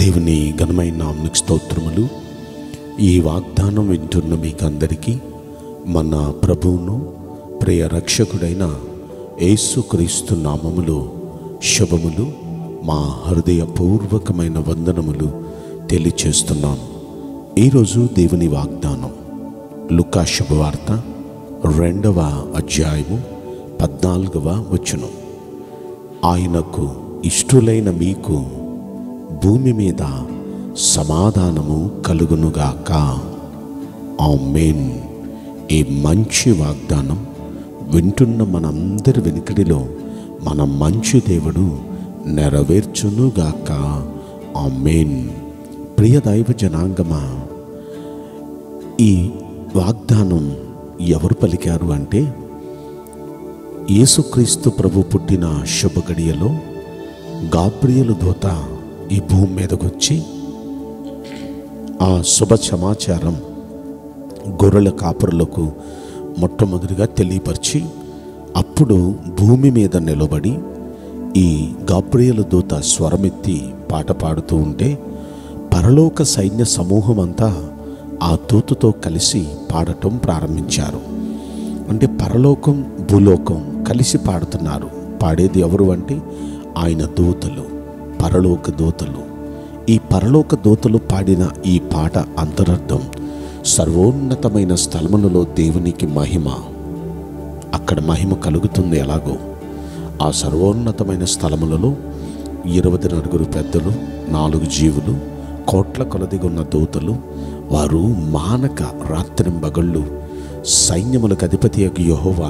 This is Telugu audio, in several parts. దేవుని ఘనమైన నామమునకు స్తోత్రములు। ఈ వాగ్దానం వింటున్న మీకందరికీ మన ప్రభువును ప్రియ రక్షకుడైన యేసుక్రీస్తు నామములో శుభములు, మా హృదయపూర్వకమైన వందనములు తెలియచేస్తున్నాం। ఈరోజు దేవుని వాగ్దానం లూకా శుభవార్త 2వ అధ్యాయము 14వ వచనం। ఆయనకు ఇష్టలైన మీకు భూమి మీద సమాధానము కలుగునుగాక, ఆమేన్। ఈ మంచి వాగ్దానం వింటున్న మనందరి వెనుకడిలో మన మంచి దేవుడు నెరవేర్చునుగాక, ఆమేన్। ప్రియ దైవ జనాంగమా, ఈ వాగ్దానం ఎవరు పలికారు అంటే, యేసుక్రీస్తు ప్రభు పుట్టిన శుభగడియలో గాబ్రియలు దూత ఈ భూమి మీదకు వచ్చి ఆ శుభ సమాచారం గొర్రెల కాపరులకు మొట్టమొదటిగా తెలియపరిచి, అప్పుడు భూమి మీద నిలబడి ఈ గాబ్రియలు దూత స్వరమెత్తి పాట పాడుతూ ఉంటే, పరలోక సైన్య సమూహం అంతా ఆ దూతతో కలిసి పాడటం ప్రారంభించారు। అంటే పరలోకం భూలోకం కలిసి పాడుతున్నారు। పాడేది ఎవరు అంటే ఆయన దూతలు, పరలోక దూతలు। ఈ పరలోక దూతలు పాడిన ఈ పాట అంతరార్థం సర్వోన్నతమైన స్థలములలో దేవునికి మహిమ, అక్కడ మహిమ కలుగుతుంది ఎలాగో। ఆ సర్వోన్నతమైన స్థలములలో 24 పెద్దలు, 4 జీవులు, కోట్ల కొలదిగా ఉన్న దూతలు, వారు మానక రాత్రింబగళ్ళు సైన్యములకు అధిపతియగు యెహోవా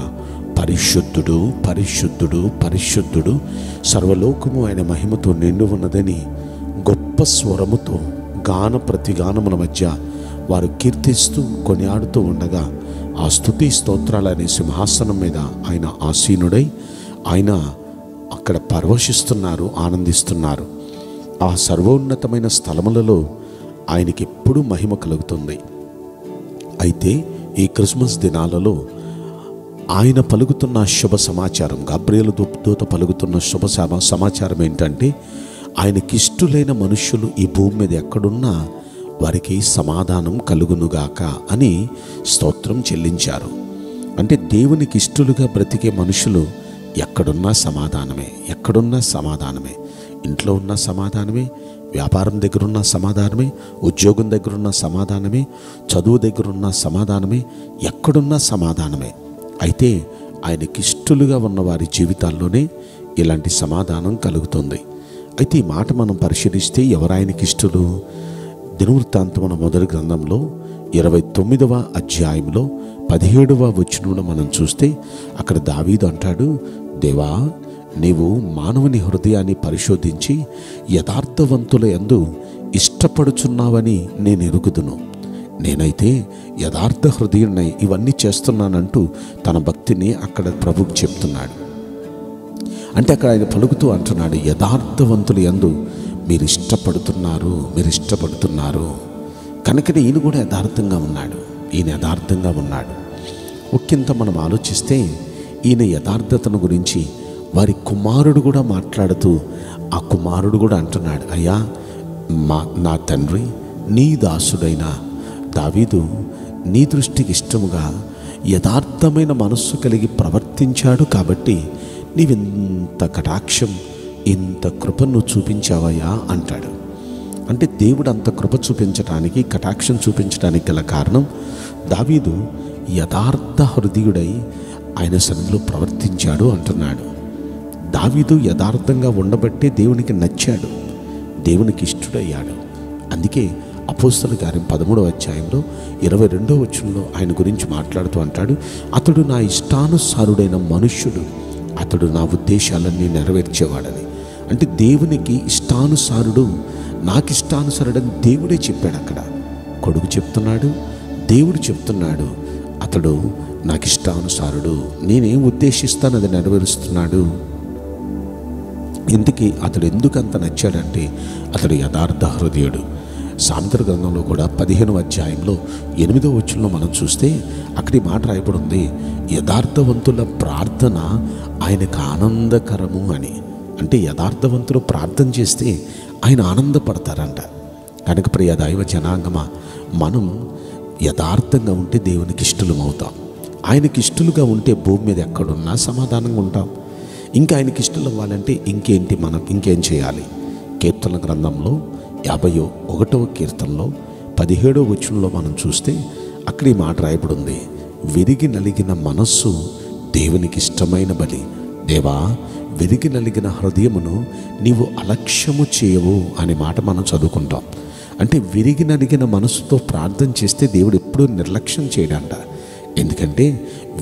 పరిశుద్ధుడు పరిశుద్ధుడు పరిశుద్ధుడు, సర్వలోకము ఆయన మహిమతో నిండి ఉన్నదని గొప్ప స్వరముతో గాన ప్రతిగానముల మధ్య వారు కీర్తిస్తూ కొనియాడుతూ ఉండగా, ఆ స్తుతి స్తోత్రాలనే సింహాసనం మీద ఆయన ఆసీనుడై ఆయన అక్కడ పరవశిస్తున్నారు, ఆనందిస్తున్నారు। ఆ సర్వోన్నతమైన స్థలములలో ఆయనకి ఎప్పుడూ మహిమ కలుగుతుంది। అయితే ఈ క్రిస్మస్ దినాలలో ఆయన పలుకుతున్న శుభ సమాచారం, గాబ్రియలు దూత పలుకుతున్న శుభ సమాచారం ఏంటంటే, ఆయనకి ఇష్టలైన మనుషులు ఈ భూమి మీద ఎక్కడున్నా వారికి సమాధానం కలుగునుగాక అని స్తోత్రం చెల్లించారు। అంటే దేవునికి ఇష్టలుగా బ్రతికే మనుషులు ఎక్కడున్నా సమాధానమే, ఎక్కడున్నా సమాధానమే, ఇంట్లో ఉన్న సమాధానమే, వ్యాపారం దగ్గరున్న సమాధానమే, ఉద్యోగం దగ్గరున్న సమాధానమే, చదువు దగ్గరున్న సమాధానమే, ఎక్కడున్నా సమాధానమే। అయితే ఆయనకి ఇష్టలుగా ఉన్న వారి జీవితాల్లోనే ఇలాంటి సమాధానం కలుగుతుంది। అయితే ఈ మాట మనం పరిశీలిస్తే ఎవరు ఆయనకి ఇష్టలు? దినవృత్తాంతమున మొదటి గ్రంథంలో 29వ అధ్యాయంలో 17వ వచనంలో మనం చూస్తే అక్కడ దావీదు అంటాడు, దేవా, నీవు మానవుని హృదయాన్ని పరిశోధించి యథార్థవంతుల యందు ఇష్టపడుచున్నావని నేను ఎరుగుదును, నేనైతే యథార్థ హృదయుడినై ఇవన్నీ చేస్తున్నానంటూ తన భక్తిని అక్కడ ప్రభువు చెప్తున్నాడు। అంటే అక్కడ ఆయన పలుకుతూ అంటున్నాడు, యథార్థవంతుల యందు మీరు ఇష్టపడుతున్నారు, మీరు ఇష్టపడుతున్నారు కనుకనే ఈయన కూడా యథార్థంగా ఉన్నాడు, ఈయన యథార్థంగా ఉన్నాడు। ముఖ్యంగా మనం ఆలోచిస్తే ఈయన యథార్థతను గురించి వారి కుమారుడు కూడా మాట్లాడుతూ, ఆ కుమారుడు కూడా అంటున్నాడు, అయ్యా నా తండ్రి, నీ దాసుడైన దావీదు నీ దృష్టికి ఇష్టముగా యథార్థమైన మనస్సు కలిగి ప్రవర్తించాడు కాబట్టి నీవింత కటాక్షం, ఇంత కృపను చూపించావయ్యా అంటాడు। అంటే దేవుడు అంత కృప చూపించడానికి, కటాక్షం చూపించడానికి గల కారణం, దావీదు యథార్థ హృదయుడై ఆయన సన్నిధిలో ప్రవర్తించాడు అంటున్నాడు। దావీదు యథార్థంగా ఉండబట్టే దేవునికి నచ్చాడు, దేవునికి ఇష్టడయ్యాడు। అందుకే అపోస్తల కార్యం 13వ అధ్యాయంలో 22వ వచనంలో ఆయన గురించి మాట్లాడుతూ అంటాడు, అతడు నా ఇష్టానుసారుడైన మనుష్యుడు, అతడు నా ఉద్దేశాలన్నీ నెరవేర్చేవాడని। అంటే దేవునికి ఇష్టానుసారుడు, నాకు ఇష్టానుసారుడని దేవుడే చెప్పాడు। అక్కడ కొడుకు చెప్తున్నాడు, దేవుడు చెప్తున్నాడు, అతడు నాకు ఇష్టానుసారుడు, నేనేం ఉద్దేశిస్తాను అది నెరవేరుస్తున్నాడు। ఇంతకీ అతడు ఎందుకు అంత నచ్చాడంటే అతడు యథార్థ హృదయుడు। సామెతల గ్రంథంలో కూడా 15వ అధ్యాయంలో 8వ వచనంలో మనం చూస్తే అక్కడ ఈ మాట రాయబడి ఉంది, యథార్థవంతుల ప్రార్థన ఆయనకు ఆనందకరము అని। అంటే యథార్థవంతులు ప్రార్థన చేస్తే ఆయన ఆనందపడతారంట. కనుక ప్రియ దైవ జనాంగమా, మనం యథార్థంగా ఉంటే దేవునికి ఇష్టలం అవుతాం. ఆయనకి ఇష్టలుగా ఉంటే భూమి మీద ఎక్కడున్నా సమాధానంగా ఉంటాం. ఇంకా ఆయనకి ఇష్టలు అవ్వాలంటే ఇంకేంటి, మనం ఇంకేం చేయాలి? కీర్తన గ్రంథంలో 51వ కీర్తనలో 17వ వచనంలో మనం చూస్తే అక్కడ ఈ మాట రాయబడి ఉంది, విరిగి నలిగిన మనస్సు దేవునికి ఇష్టమైన బలి. దేవా, విరిగి నలిగిన హృదయమును నీవు అలక్ష్యము చేయవు అనే మాట మనం చదువుకుంటాం. అంటే విరిగి నలిగిన మనసుతో ప్రార్థన చేస్తే దేవుడు ఎప్పుడూ నిర్లక్ష్యం చేయడంట. ఎందుకంటే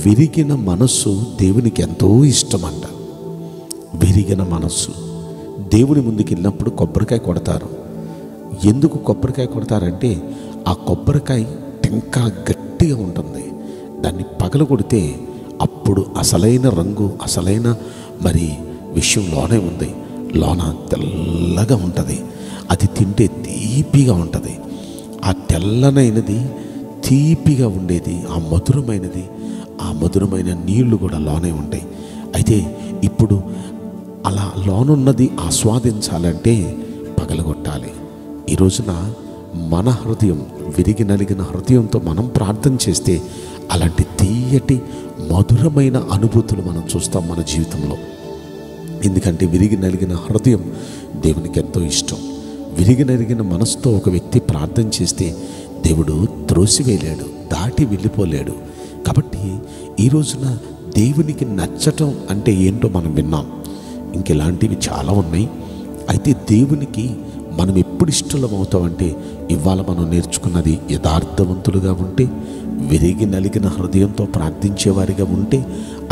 విరిగిన మనస్సు దేవునికి ఎంతో ఇష్టమంట. విరిగిన మనస్సు దేవుని ముందుకు వెళ్ళినప్పుడు కొబ్బరికాయ కొడతారు. ఎందుకు కొబ్బరికాయ కొడతారంటే ఆ కొబ్బరికాయ టెంకా గట్టిగా ఉంటుంది. దాన్ని పగల కొడితే అప్పుడు అసలైన రంగు, అసలైన మరి విషయం లోనే ఉంది. లోన తెల్లగా ఉంటుంది, అది తింటే తీపిగా ఉంటుంది. ఆ తెల్లనైనది, తీపిగా ఉండేది, ఆ మధురమైనది, ఆ మధురమైన నీళ్లు కూడా లోనే ఉంటాయి. అయితే ఇప్పుడు అలా లోనున్నది ఆస్వాదించాలంటే పగలగొట్టాలి. ఈ రోజున మన హృదయం, విరిగి నలిగిన హృదయంతో మనం ప్రార్థన చేస్తే అలాంటి తీయటి మధురమైన అనుభూతులు మనం చూస్తాం మన జీవితంలో. ఎందుకంటే విరిగి నలిగిన హృదయం దేవునికి ఎంతో ఇష్టం. విరిగి నలిగిన మనసుతో ఒక వ్యక్తి ప్రార్థన చేస్తే దేవుడు త్రోసివేయలేడు, దాటి వెళ్ళిపోలేడు. కాబట్టి ఈ రోజున దేవునికి నచ్చటం అంటే ఏంటో మనం విన్నాం. ఇంకెలాంటివి చాలా ఉన్నాయి. అయితే దేవునికి మనం ఎప్పుడు ఇష్టలం అవుతామంటే, ఇవాళ మనం నేర్చుకున్నది యథార్థవంతులుగా ఉంటే, విరిగి నలిగిన హృదయంతో ప్రార్థించేవారిగా ఉంటే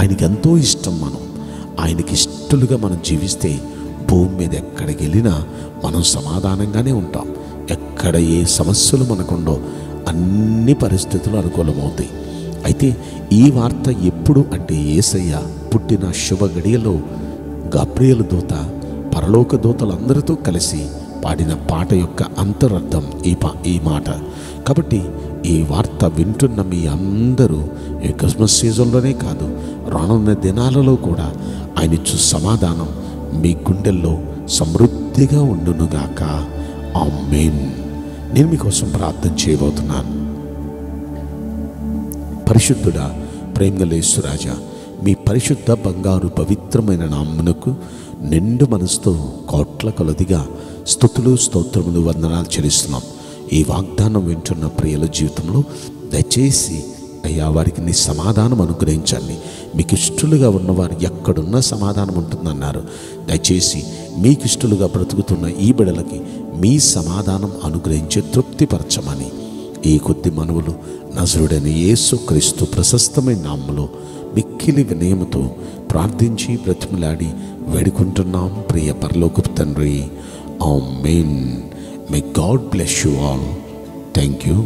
ఆయనకి ఎంతో ఇష్టం. మనం ఆయనకి ఇష్టలుగా మనం జీవిస్తే భూమి మీద ఎక్కడికి వెళ్ళినా మనం సమాధానంగానే ఉంటాం. ఎక్కడ ఏ సమస్యలు మనకుండో అన్ని పరిస్థితులు అనుకూలమవుతాయి. అయితే ఈ వార్త ఎప్పుడు అంటే యేసయ్య పుట్టిన శుభ గడియలో గబ్రియలు దూత పరలోక దూతలందరితో కలిసి పాడిన పాట యొక్క అంతరార్థం ఈ మాట. కాబట్టి ఈ వార్త వింటున్న మీ అందరూ ఈ క్రిస్మస్ సీజన్లోనే కాదు, రానున్న దినాలలో కూడా ఆయన ఇచ్చు సమాధానం మీ గుండెల్లో సమృద్ధిగా ఉండునుగాక. ఆమేన్. నేను మీకోసం ప్రార్థన చేయబోతున్నాను. పరిశుద్ధుడా, ప్రేమగలేశ్వరాజా, మీ పరిశుద్ధ బంగారు పవిత్రమైన నామమునకు నిండు మనసుతో కోట్ల కొలదిగా స్తుతులు స్తోత్రములు వందనాలు చెల్లిస్తున్నాం. ఈ వాగ్దానం వింటున్న ప్రియుల జీవితంలో దయచేసి అయ్యా వారికి నీ సమాధానం అనుగ్రహించండి. మీకు ఇష్టలుగా ఉన్నవారు ఎక్కడున్నా సమాధానం ఉంటుందన్నారు. దయచేసి మీకు ఇష్టలుగా బ్రతుకుతున్న ఈ బిడలకి మీ సమాధానం అనుగ్రహించి తృప్తిపరచమని ఈ కొద్ది మనవులు నజరుడైన యేసుక్రీస్తు ప్రశస్తమైన నామములో మిక్కిలి వినయముతో ప్రార్థించి బ్రతిమలాడి వేడుకుంటున్నాం ప్రియ పరలోకపు తండ్రి. ఆమేన్. May God bless you all. Thank you.